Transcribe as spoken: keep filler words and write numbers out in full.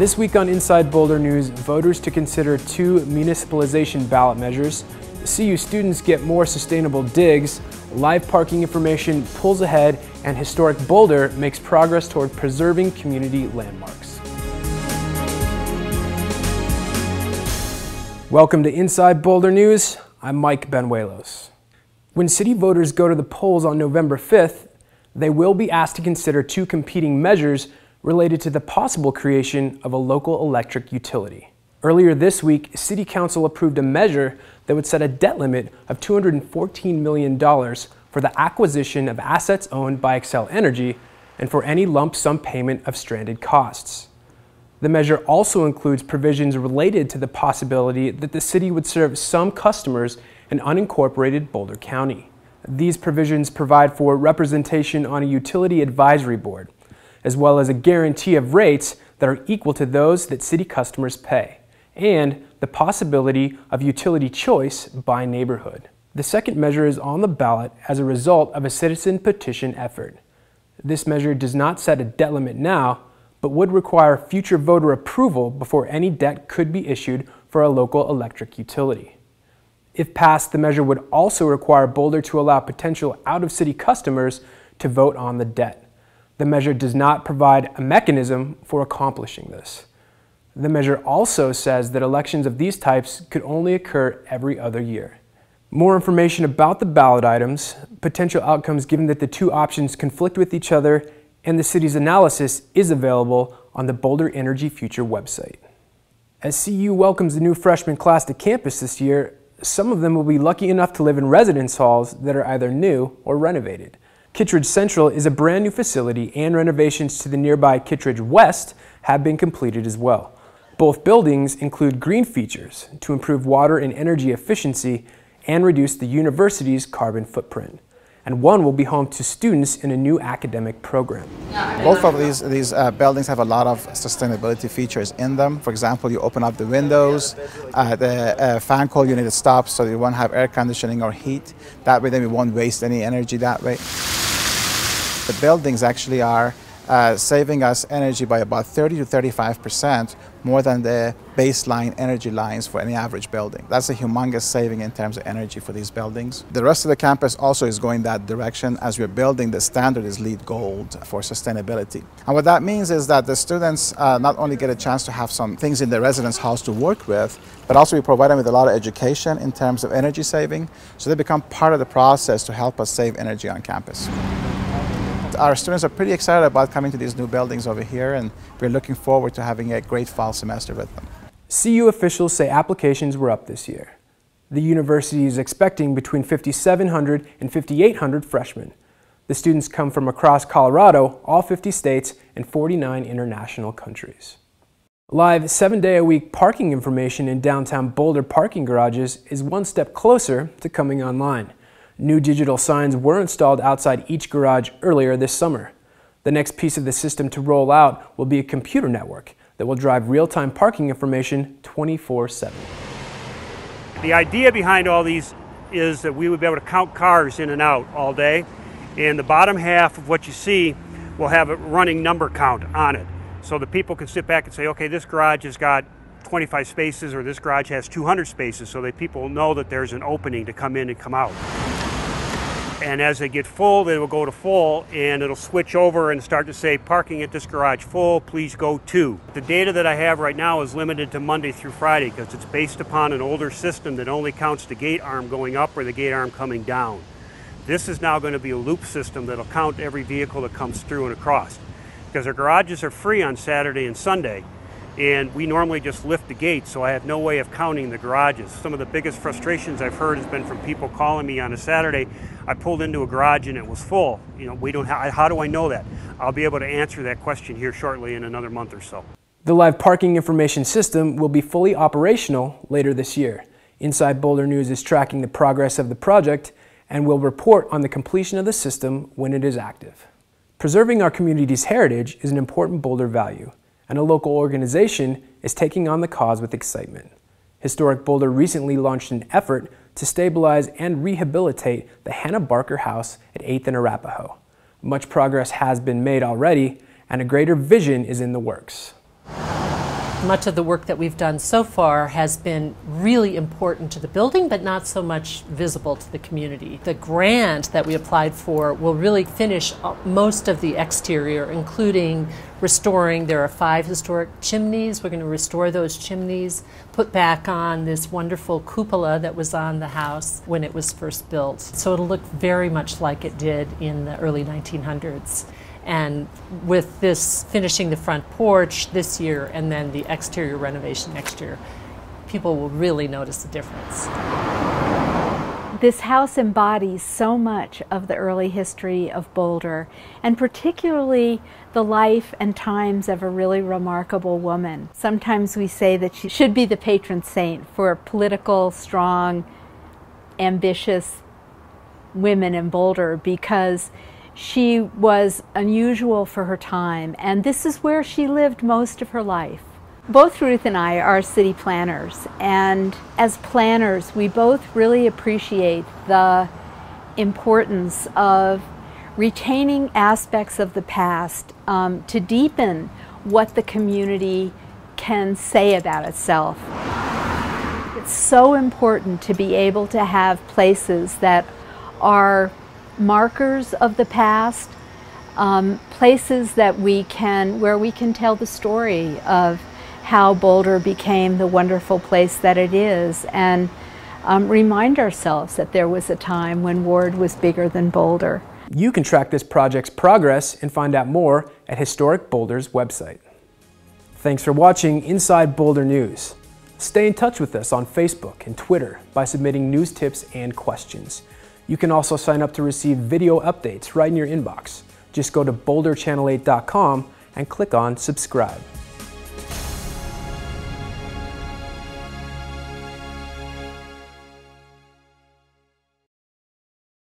This week on Inside Boulder News, voters to consider two municipalization ballot measures, C U students get more sustainable digs, live parking information pulls ahead, and Historic Boulder makes progress toward preserving community landmarks. Welcome to Inside Boulder News, I'm Mike Benuelos. When city voters go to the polls on November fifth, they will be asked to consider two competing measures related to the possible creation of a local electric utility. Earlier this week, City Council approved a measure that would set a debt limit of two hundred fourteen million dollars for the acquisition of assets owned by Xcel Energy and for any lump sum payment of stranded costs. The measure also includes provisions related to the possibility that the city would serve some customers in unincorporated Boulder County. These provisions provide for representation on a utility advisory board, as well as a guarantee of rates that are equal to those that city customers pay, and the possibility of utility choice by neighborhood. The second measure is on the ballot as a result of a citizen petition effort. This measure does not set a debt limit now, but would require future voter approval before any debt could be issued for a local electric utility. If passed, the measure would also require Boulder to allow potential out-of-city customers to vote on the debt. The measure does not provide a mechanism for accomplishing this. The measure also says that elections of these types could only occur every other year. More information about the ballot items, potential outcomes given that the two options conflict with each other, and the city's analysis is available on the Boulder Energy Future website. As C U welcomes the new freshman class to campus this year, some of them will be lucky enough to live in residence halls that are either new or renovated. Kittredge Central is a brand new facility, and renovations to the nearby Kittredge West have been completed as well. Both buildings include green features to improve water and energy efficiency and reduce the university's carbon footprint. And one will be home to students in a new academic program. Both of these, these uh, buildings have a lot of sustainability features in them. For example, you open up the windows, uh, the uh, fan coil unit stops, so you won't have air conditioning or heat. That way then we won't waste any energy that way. The buildings actually are uh, saving us energy by about thirty to thirty-five percent more than the baseline energy lines for any average building. That's a humongous saving in terms of energy for these buildings. The rest of the campus also is going that direction. As we're building, the standard is LEED Gold for sustainability. And what that means is that the students uh, not only get a chance to have some things in their residence halls to work with, but also we provide them with a lot of education in terms of energy saving, so they become part of the process to help us save energy on campus. Our students are pretty excited about coming to these new buildings over here, and we're looking forward to having a great fall semester with them. C U officials say applications were up this year. The university is expecting between fifty-seven hundred and fifty-eight hundred freshmen. The students come from across Colorado, all fifty states, and forty-nine international countries. Live seven-day-a-week parking information in downtown Boulder parking garages is one step closer to coming online. New digital signs were installed outside each garage earlier this summer. The next piece of the system to roll out will be a computer network that will drive real-time parking information twenty-four seven. The idea behind all these is that we would be able to count cars in and out all day, and the bottom half of what you see will have a running number count on it. So the people can sit back and say, okay, this garage has got twenty-five spaces, or this garage has two hundred spaces, so that people know that there's an opening to come in and come out. And as they get full, they will go to full, and it'll switch over and start to say, parking at this garage full, please go to. The data that I have right now is limited to Monday through Friday because it's based upon an older system that only counts the gate arm going up or the gate arm coming down. This is now going to be a loop system that'll count every vehicle that comes through and across, because our garages are free on Saturday and Sunday, and we normally just lift the gate, so I have no way of counting the garages. Some of the biggest frustrations I've heard has been from people calling me on a Saturday, I pulled into a garage and it was full. You know, we don't ha how do I know that? I'll be able to answer that question here shortly in another month or so. The live parking information system will be fully operational later this year. Inside Boulder News is tracking the progress of the project and will report on the completion of the system when it is active. Preserving our community's heritage is an important Boulder value, and a local organization is taking on the cause with excitement. Historic Boulder recently launched an effort to stabilize and rehabilitate the Hannah Barker House at eighth and Arapahoe. Much progress has been made already, and a greater vision is in the works. much of the work that we've done so far has been really important to the building, but not so much visible to the community. The grant that we applied for will really finish most of the exterior, including restoring, there are five historic chimneys. We're going to restore those chimneys, put back on this wonderful cupola that was on the house when it was first built. So it'll look very much like it did in the early nineteen hundreds. And with this, finishing the front porch this year and then the exterior renovation next year, people will really notice the difference. This house embodies so much of the early history of Boulder, and particularly the life and times of a really remarkable woman. Sometimes we say that she should be the patron saint for political, strong, ambitious women in Boulder, because she was unusual for her time, and this is where she lived most of her life. Both Ruth and I are city planners, and as planners, we both really appreciate the importance of retaining aspects of the past um, to deepen what the community can say about itself. It's so important to be able to have places that are markers of the past, um, places that we can, where we can tell the story of how Boulder became the wonderful place that it is, and um, remind ourselves that there was a time when Ward was bigger than Boulder. You can track this project's progress and find out more at Historic Boulder's website. Thanks for watching Inside Boulder News. Stay in touch with us on Facebook and Twitter by submitting news tips and questions. You can also sign up to receive video updates right in your inbox. Just go to boulder channel eight dot com and click on subscribe.